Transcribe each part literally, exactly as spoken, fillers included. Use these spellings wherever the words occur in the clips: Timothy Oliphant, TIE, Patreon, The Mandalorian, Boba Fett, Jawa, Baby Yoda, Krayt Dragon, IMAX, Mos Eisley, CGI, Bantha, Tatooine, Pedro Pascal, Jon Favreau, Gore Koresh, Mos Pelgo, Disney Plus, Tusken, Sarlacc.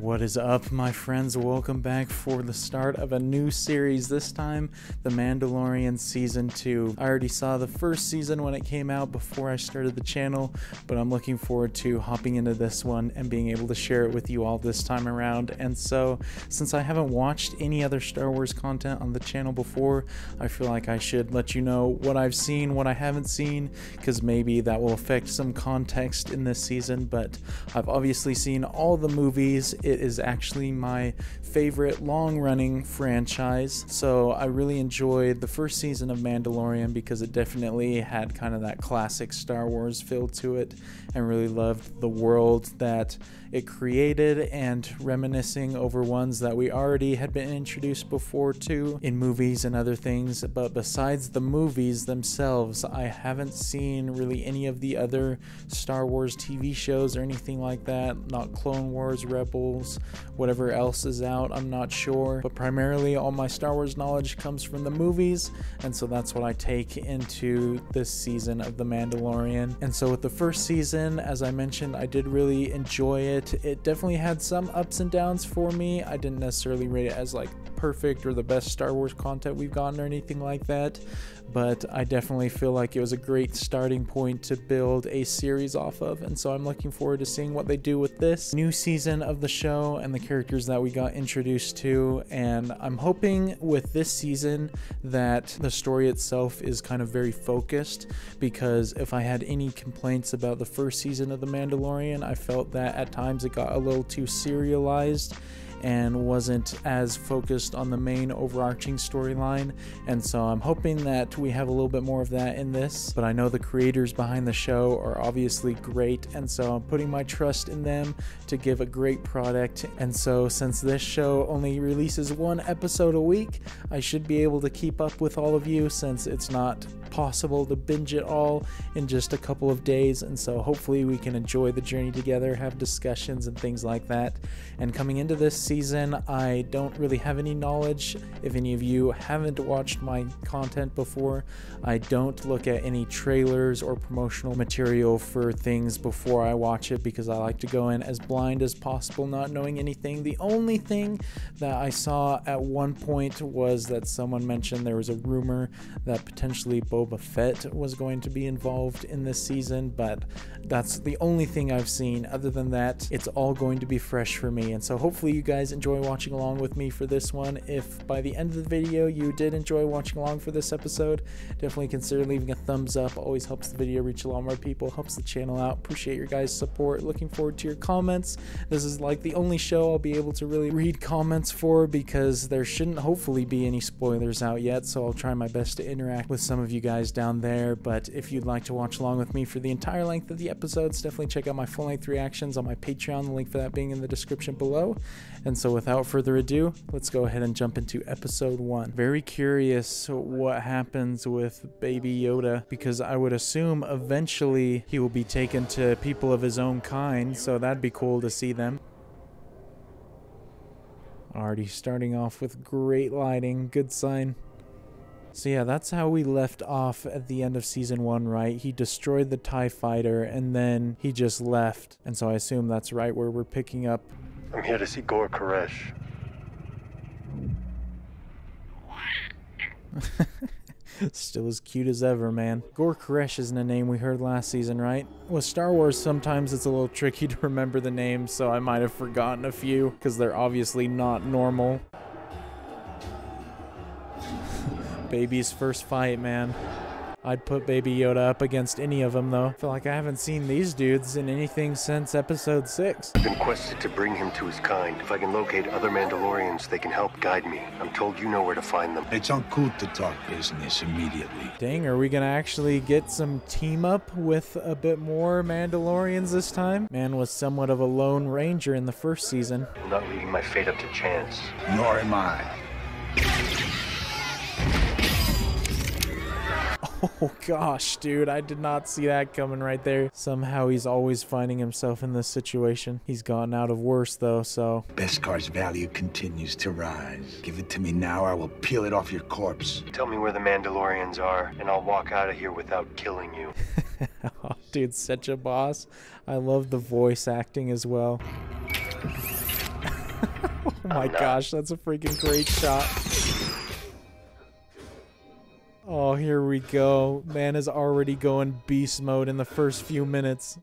What is up, my friends? Welcome back for the start of a new series, this time The Mandalorian season two. I already saw the first season when it came out before I started the channel, but I'm looking forward to hopping into this one and being able to share it with you all this time around. And so, since I haven't watched any other Star Wars content on the channel before, I feel like I should let you know what I've seen, what I haven't seen, because maybe that will affect some context in this season. But I've obviously seen all the movies. It is actually my favorite long-running franchise, so I really enjoyed the first season of Mandalorian because it definitely had kind of that classic Star Wars feel to it, and really loved the world that it created and reminiscing over ones that we already had been introduced before to in movies and other things. But besides the movies themselves, I haven't seen really any of the other Star Wars T V shows or anything like that, not Clone Wars, Rebels, whatever else is out, I'm not sure. But primarily all my Star Wars knowledge comes from the movies, and so that's what I take into this season of The Mandalorian. And so with the first season, as I mentioned, I did really enjoy it. It definitely had some ups and downs for me. I didn't necessarily rate it as like perfect or the best Star Wars content we've gotten or anything like that, but I definitely feel like it was a great starting point to build a series off of, and so I'm looking forward to seeing what they do with this new season of the show and the characters that we got introduced to. And I'm hoping with this season that the story itself is kind of very focused, because if I had any complaints about the first season of The Mandalorian, I felt that at times it got a little too serialized and wasn't as focused on the main overarching storyline. And so I'm hoping that we have a little bit more of that in this, but I know the creators behind the show are obviously great, and so I'm putting my trust in them to give a great product. And so since this show only releases one episode a week, I should be able to keep up with all of you, since it's not possible to binge it all in just a couple of days. And so hopefully we can enjoy the journey together, have discussions and things like that. And coming into this season Season, I don't really have any knowledge. If any of you haven't watched my content before, I don't look at any trailers or promotional material for things before I watch it, because I like to go in as blind as possible, not knowing anything. The only thing that I saw at one point was that someone mentioned there was a rumor that potentially Boba Fett was going to be involved in this season, but that's the only thing I've seen. Other than that, it's all going to be fresh for me, and so hopefully you guys enjoy watching along with me for this one. If by the end of the video you did enjoy watching along for this episode, definitely consider leaving a thumbs up. Always helps the video reach a lot more people, helps the channel out. Appreciate your guys' support. Looking forward to your comments. This is like the only show I'll be able to really read comments for, because there shouldn't hopefully be any spoilers out yet, so I'll try my best to interact with some of you guys down there. But if you'd like to watch along with me for the entire length of the episodes, definitely check out my full-length reactions on my Patreon, the link for that being in the description below. And so without further ado, let's go ahead and jump into episode one. Very curious what happens with Baby Yoda, because I would assume eventually he will be taken to people of his own kind, so that'd be cool to see them. Already starting off with great lighting, good sign. So yeah, that's how we left off at the end of season one, right? He destroyed the TIE fighter and then he just left. And so I assume that's right where we're picking up. I'm here to see Gore Koresh. Still as cute as ever, man. Gore Koresh isn't a name we heard last season, right? With Star Wars, sometimes it's a little tricky to remember the names, so I might have forgotten a few, because they're obviously not normal. Baby's first fight, man. I'd put Baby Yoda up against any of them, though. I feel like I haven't seen these dudes in anything since episode six. I've been quested to bring him to his kind. If I can locate other Mandalorians, they can help guide me. I'm told you know where to find them. It's uncouth to talk business immediately. Dang, are we gonna actually get some team up with a bit more Mandalorians this time? Man was somewhat of a lone ranger in the first season. I'm not leaving my fate up to chance. Nor am I. Oh gosh, dude, I did not see that coming right there. Somehow he's always finding himself in this situation. He's gotten out of worse though, so. Beskhar's value continues to rise. Give it to me now, I will peel it off your corpse. Tell me where the Mandalorians are, and I'll walk out of here without killing you. Oh, dude, such a boss. I love the voice acting as well. my gosh, that's a freaking great shot. Oh, here we go. Man is already going beast mode in the first few minutes.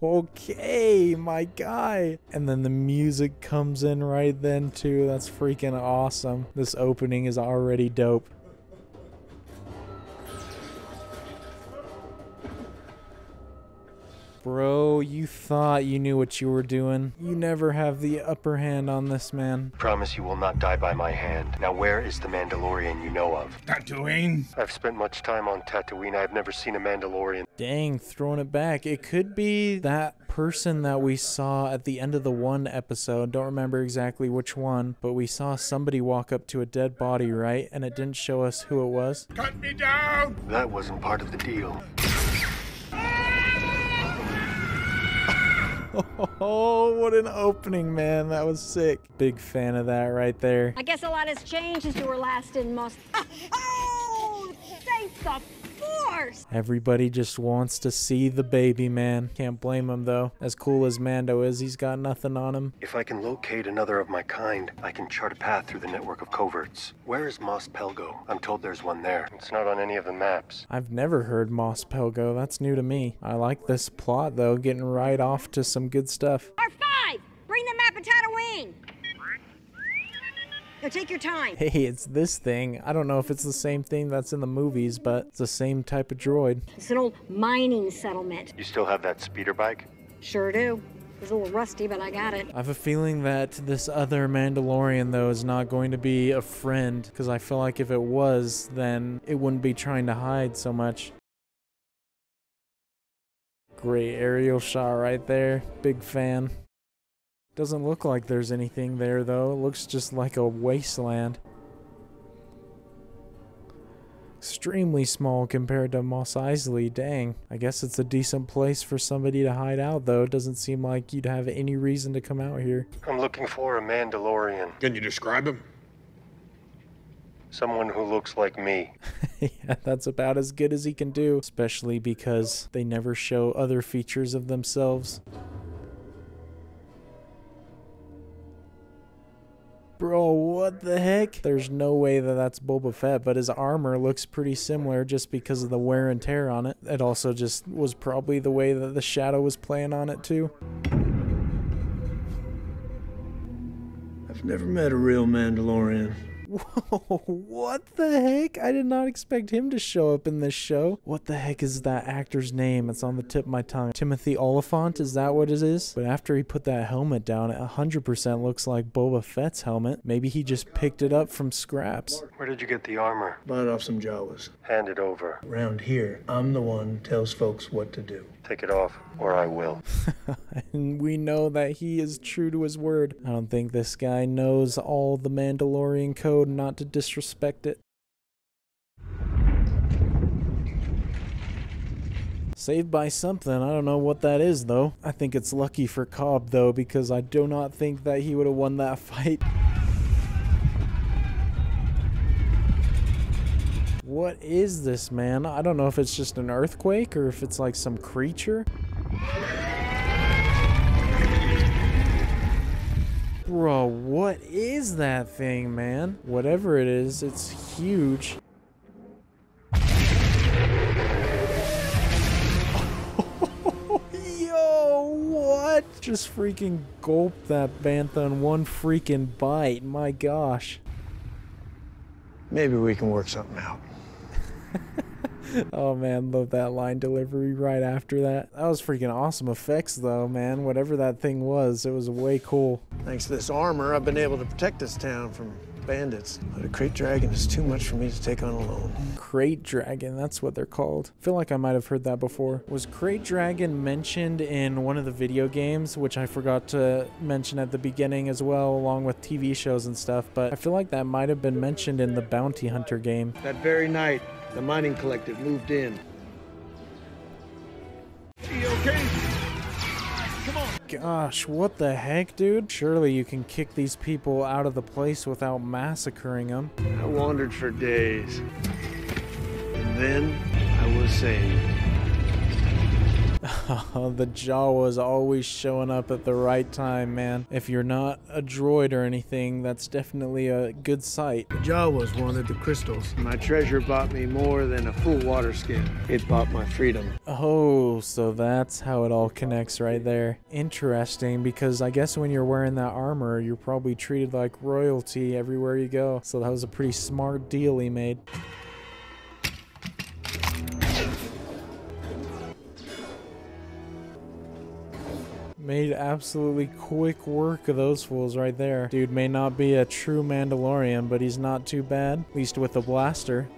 Okay, my guy. And then the music comes in right then too. That's freaking awesome. This opening is already dope. Bro, you thought you knew what you were doing. You never have the upper hand on this, man. Promise you will not die by my hand. Now where is the Mandalorian you know of? Tatooine. I've spent much time on Tatooine. I've never seen a Mandalorian. Dang, throwing it back. It could be that person that we saw at the end of the one episode. Don't remember exactly which one, but we saw somebody walk up to a dead body, right? And it didn't show us who it was. Cut me down! That wasn't part of the deal. Oh, what an opening, man. That was sick. Big fan of that right there. I guess a lot has changed since we were last in Mos. Oh, thank the force. Everybody just wants to see the baby, man. Can't blame him, though. As cool as Mando is, he's got nothing on him. If I can locate another of my kind, I can chart a path through the network of coverts. Where is Mos Pelgo? I'm told there's one there. It's not on any of the maps. I've never heard Mos Pelgo. That's new to me. I like this plot, though, getting right off to some good stuff. R five, bring the map of Tatooine. Now take your time. Hey, it's this thing. I don't know if it's the same thing that's in the movies, but it's the same type of droid. It's an old mining settlement. You still have that speeder bike? Sure do. It was a little rusty, but I got it. I have a feeling that this other Mandalorian, though, is not going to be a friend, because I feel like if it was, then it wouldn't be trying to hide so much. Great aerial shot right there. Big fan. Doesn't look like there's anything there, though. It looks just like a wasteland. Extremely small compared to Mos Eisley. Dang. I guess it's a decent place for somebody to hide out, though. It doesn't seem like you'd have any reason to come out here. I'm looking for a Mandalorian. Can you describe him? Someone who looks like me. Yeah, that's about as good as he can do. Especially because they never show other features of themselves. Bro, what the heck? There's no way that that's Boba Fett, but his armor looks pretty similar just because of the wear and tear on it. It also just was probably the way that the shadow was playing on it too. I've never met a real Mandalorian. Whoa, what the heck? I did not expect him to show up in this show. What the heck is that actor's name? It's on the tip of my tongue. Timothy Oliphant, is that what it is? But after he put that helmet down, it one hundred percent looks like Boba Fett's helmet. Maybe he just picked it up from scraps. Where did you get the armor? Bought off some Jawas. Hand it over. Around here, I'm the one who tells folks what to do. Take it off, or I will. And we know that he is true to his word. I don't think this guy knows all the Mandalorian code not to disrespect it. Saved by something. I don't know what that is, though. I think it's lucky for Cobb, though, because I do not think that he would have won that fight. What is this, man? I don't know if it's just an earthquake or if it's like some creature. Bro, what is that thing, man? Whatever it is, it's huge. Yo, what? Just freaking gulped that bantha in one freaking bite. My gosh. Maybe we can work something out. Oh man, love that line delivery right after that. That was freaking awesome effects though, man. Whatever that thing was, it was way cool. Thanks to this armor, I've been able to protect this town from bandits. But a Krayt Dragon is too much for me to take on alone. Krayt Dragon, that's what they're called. I feel like I might have heard that before. Was Krayt Dragon mentioned in one of the video games, which I forgot to mention at the beginning as well, along with T V shows and stuff, but I feel like that might have been mentioned in the Bounty Hunter game. That very night, the mining collective moved in. You okay? Come on. Gosh, what the heck, dude? Surely you can kick these people out of the place without massacring them. I wandered for days, and then I was saved. Oh, the Jawa's always showing up at the right time, man. If you're not a droid or anything, that's definitely a good sight. The Jawas wanted the crystals. My treasure bought me more than a full water skin. It bought my freedom. Oh, so that's how it all connects right there. Interesting, because I guess when you're wearing that armor, you're probably treated like royalty everywhere you go. So that was a pretty smart deal he made. Made absolutely quick work of those fools right there. Dude may not be a true Mandalorian, but he's not too bad, at least with the blaster.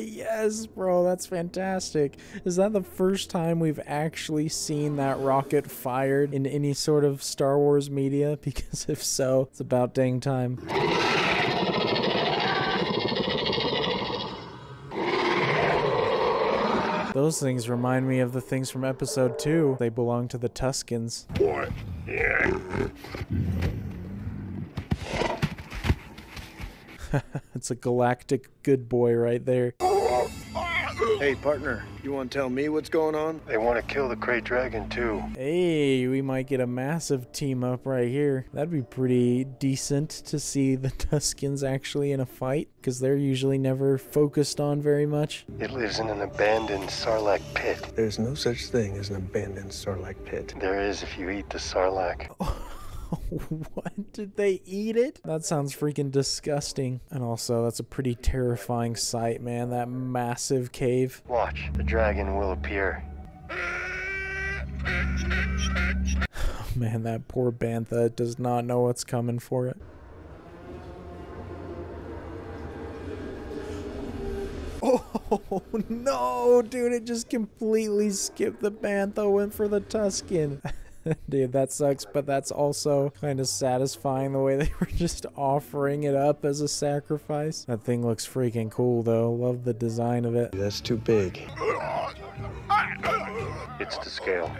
Yes, bro, that's fantastic. Is that the first time we've actually seen that rocket fired in any sort of Star Wars media? Because if so, it's about dang time. Those things remind me of the things from episode two. They belong to the Tuskens. What? It's a galactic good boy right there. Hey, partner, you want to tell me what's going on? They want to kill the Krayt Dragon, too. Hey, we might get a massive team-up right here. That'd be pretty decent to see the Tuskens actually in a fight, because they're usually never focused on very much. It lives in an abandoned Sarlacc pit. There's no such thing as an abandoned Sarlacc pit. There is if you eat the Sarlacc. What? Did they eat it? That sounds freaking disgusting. And also, that's a pretty terrifying sight, man. That massive cave. Watch. The dragon will appear. Oh, man, that poor Bantha does not know what's coming for it. Oh, no, dude. It just completely skipped the Bantha, went for the Tusken. Dude, that sucks, but that's also kind of satisfying the way they were just offering it up as a sacrifice. That thing looks freaking cool, though. Love the design of it. That's too big. It's to scale.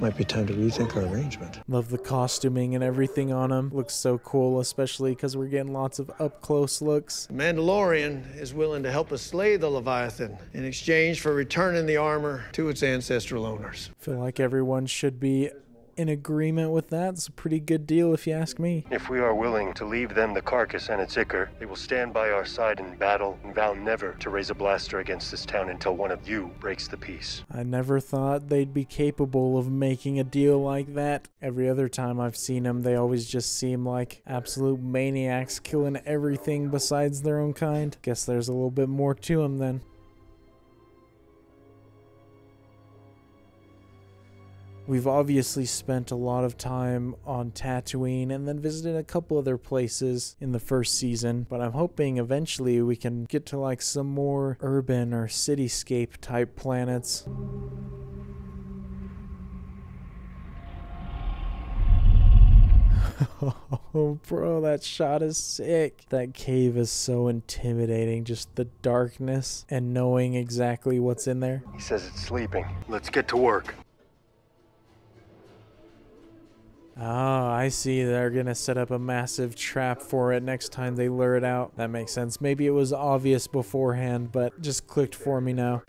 Might be time to rethink our arrangement. Love the costuming and everything on him. Looks so cool, especially because we're getting lots of up-close looks. The Mandalorian is willing to help us slay the Leviathan in exchange for returning the armor to its ancestral owners. Feel like everyone should be in agreement with that. It's a pretty good deal if you ask me. If we are willing to leave them the carcass and its ichor, they will stand by our side in battle and vow never to raise a blaster against this town until one of you breaks the peace. I never thought they'd be capable of making a deal like that. Every other time I've seen them, they always just seem like absolute maniacs killing everything besides their own kind. Guess there's a little bit more to them then. We've obviously spent a lot of time on Tatooine and then visited a couple other places in the first season, but I'm hoping eventually we can get to like some more urban or cityscape type planets. Oh, bro, that shot is sick. That cave is so intimidating, just the darkness and knowing exactly what's in there. He says it's sleeping. Let's get to work. Ah, I see. They're gonna set up a massive trap for it next time they lure it out. That makes sense. Maybe it was obvious beforehand, but just clicked for me now.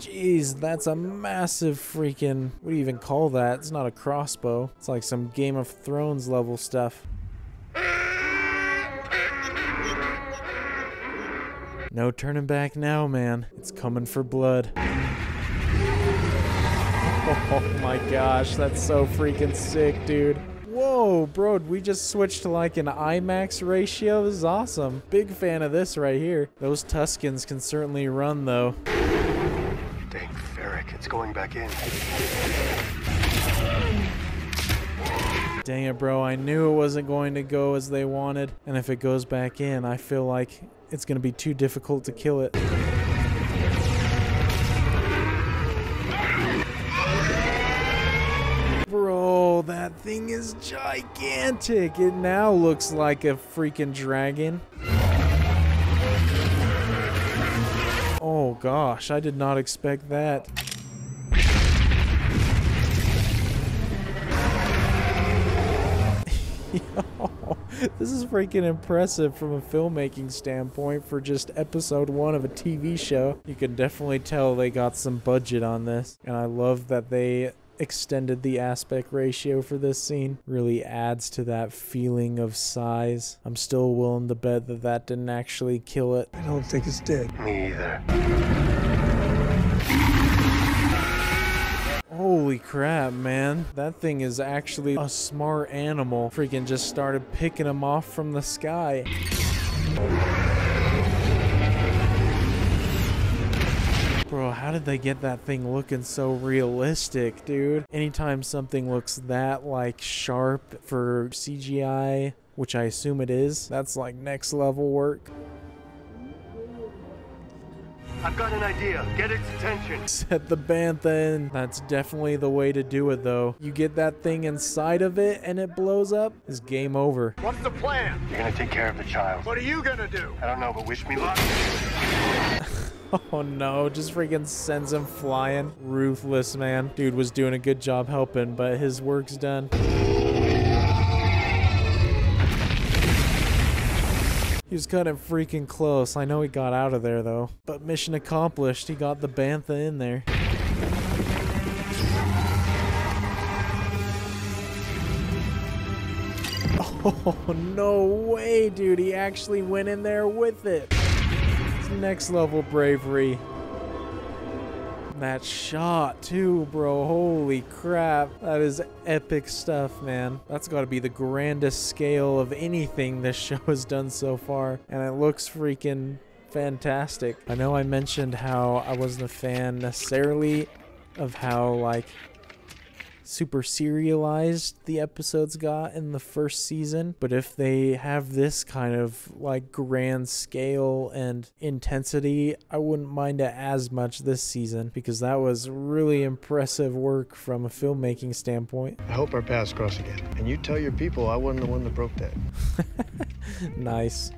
Jeez, that's a massive freaking... What do you even call that? It's not a crossbow. It's like some Game of Thrones level stuff. No turning back now, man. It's coming for blood. Oh my gosh, that's so freaking sick, dude. Whoa, bro, we just switched to like an IMAX ratio. This is awesome. Big fan of this right here. Those Tuskens can certainly run, though. Dang ferric, it's going back in. Dang it, bro, I knew it wasn't going to go as they wanted. And if it goes back in, I feel like it's going to be too difficult to kill it. That thing is gigantic. It now looks like a freaking dragon. Oh gosh, I did not expect that. This is freaking impressive from a filmmaking standpoint for just episode one of a T V show. You can definitely tell they got some budget on this, and I love that they extended the aspect ratio for this scene. Really adds to that feeling of size. I'm still willing to bet that that didn't actually kill it. I don't think it's dead. Me either. Holy crap, man. That thing is actually a smart animal. Freaking just started picking him off from the sky. Bro, how did they get that thing looking so realistic, dude? Anytime something looks that, like, sharp for C G I, which I assume it is, that's, like, next level work. I've got an idea. Get its attention. Set the bantha in. That's definitely the way to do it, though. You get that thing inside of it and it blows up, it's game over. What's the plan? You're gonna take care of the child. What are you gonna do? I don't know, but wish me luck. Oh no, just freaking sends him flying. Ruthless, man. Dude was doing a good job helping, but his work's done. He was cutting freaking close. I know he got out of there though. But mission accomplished, he got the bantha in there. Oh no way, dude. He actually went in there with it. Next level bravery. That shot too, bro. Holy crap, that is epic stuff, man. That's got to be the grandest scale of anything this show has done so far, and it looks freaking fantastic. I know I mentioned how I wasn't a fan necessarily of how, like, super serialized the episodes got in the first season, but if they have this kind of, like, grand scale and intensity, I wouldn't mind it as much this season, because that was really impressive work from a filmmaking standpoint. I hope our paths cross again, and you tell your people I wasn't the one that broke that. Nice.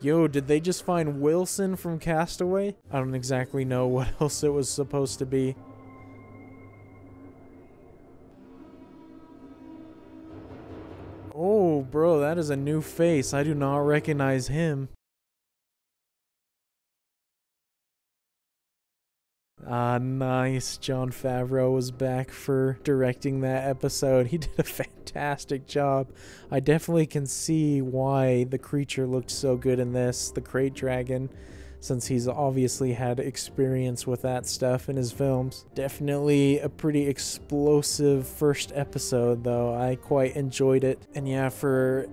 Yo, did they just find Wilson from Castaway? I don't exactly know what else it was supposed to be. Oh, bro, that is a new face. I do not recognize him. Ah, nice. Jon Favreau was back for directing that episode. He did a fantastic job. I definitely can see why the creature looked so good in this, the Krayt Dragon, since he's obviously had experience with that stuff in his films. Definitely a pretty explosive first episode, though. I quite enjoyed it. And yeah, for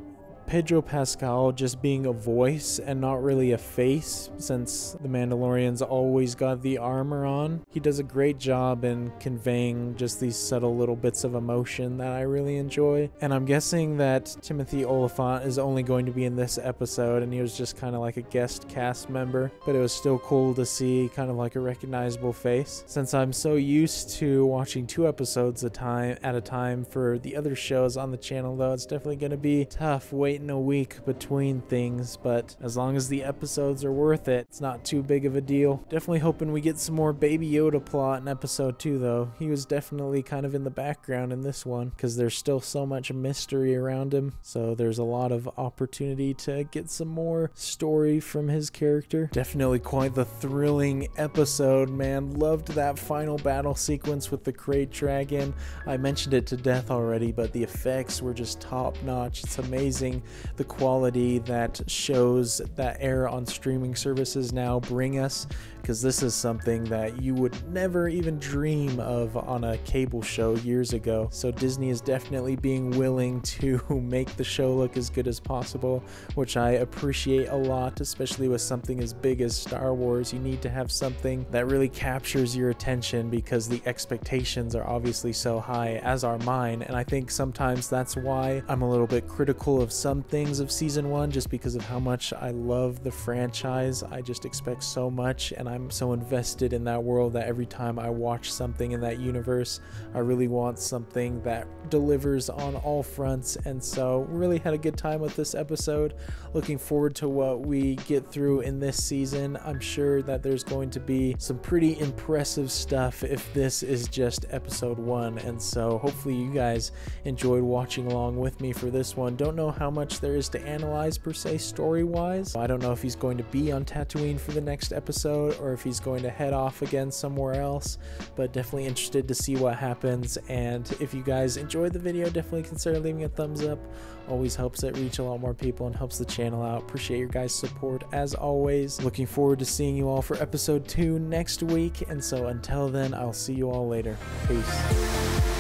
Pedro Pascal just being a voice and not really a face, since the Mandalorian's always got the armor on, he does a great job in conveying just these subtle little bits of emotion that I really enjoy. And I'm guessing that Timothy Oliphant is only going to be in this episode, and he was just kind of like a guest cast member, but it was still cool to see kind of like a recognizable face, since I'm so used to watching two episodes a time at a time for the other shows on the channel. Though it's definitely going to be tough waiting in a week between things, but as long as the episodes are worth it, it's not too big of a deal. Definitely hoping we get some more Baby Yoda plot in episode two, though. He was definitely kind of in the background in this one, because there's still so much mystery around him, so there's a lot of opportunity to get some more story from his character. Definitely quite the thrilling episode, man. Loved that final battle sequence with the Krayt Dragon. I mentioned it to death already, but the effects were just top notch. It's amazing the quality that shows that air on streaming services now bring us, because this is something that you would never even dream of on a cable show years ago. So Disney is definitely being willing to make the show look as good as possible, which I appreciate a lot, especially with something as big as Star Wars. You need to have something that really captures your attention, because the expectations are obviously so high, as are mine, and I think sometimes that's why I'm a little bit critical of some things of season one, just because of how much I love the franchise. I just expect so much, and I I'm so invested in that world that every time I watch something in that universe, I really want something that delivers on all fronts. And so really had a good time with this episode. Looking forward to what we get through in this season. I'm sure that there's going to be some pretty impressive stuff if this is just episode one. And so hopefully you guys enjoyed watching along with me for this one. Don't know how much there is to analyze per se story-wise. I don't know if he's going to be on Tatooine for the next episode or if he's going to head off again somewhere else, but definitely interested to see what happens. And if you guys enjoyed the video, definitely consider leaving a thumbs up. Always helps it reach a lot more people and helps the channel out. Appreciate your guys' support as always. Looking forward to seeing you all for episode two next week. And so until then, I'll see you all later. Peace.